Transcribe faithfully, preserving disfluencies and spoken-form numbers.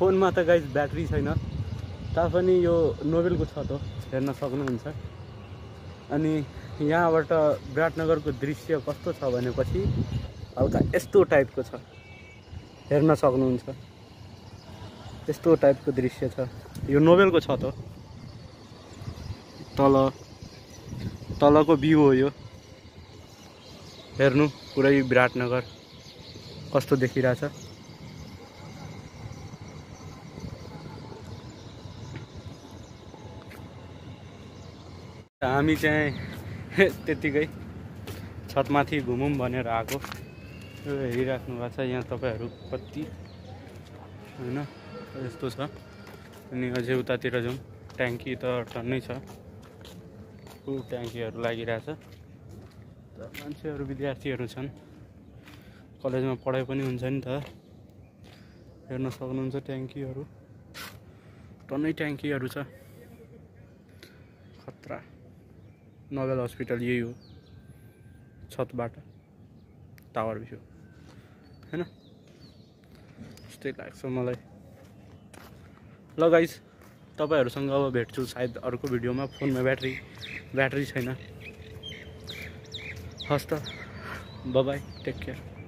phone ma ta guys battery chaina tapani yo Nobel ko chha to herna सक्नुहुन्छ अनि यहाँबाट विराटनगर को दृश्य कस्तो छ भनेपछि हल्का यस्तो टाइप को छ हेर्न सक्नुहुन्छ यस्तो टाइप को दृश्य छ यो नोबेल को छ त तल तल को भ्यू हो यो हेर्नु पुरै विराटनगर कस्तो देखिरा छ हामी चाहिँ त्यतिकै छतमाथि घुमौं भनेर आको हेरिराख्नु भएको छ यहाँ तपाईहरु कति हैन यस्तो छ अनि अझै उतातिर जाउँ ट्याङ्की त टन्नै छ फुल ट्याङ्कीहरु लागिराछ त मान्छेहरु विद्यार्थीहरु छन् कलेजमा पढाइ पनि हुन्छ नि त हेर्न सक्नुहुन्छ ट्याङ्कीहरु टन्नै ट्याङ्कीहरु छ खतरा नोबेल हस्पिटल यही हो छतबाट टावर भ्यू हैन त्यस्तै लाग्छ मलाई ल गाइस तपाईहरुसँग अब भेट्छु सायद अर्को भिडियोमा फोनमा ब्याट्री ब्याट्री छैन हस् त बाय बाय टेक केयर।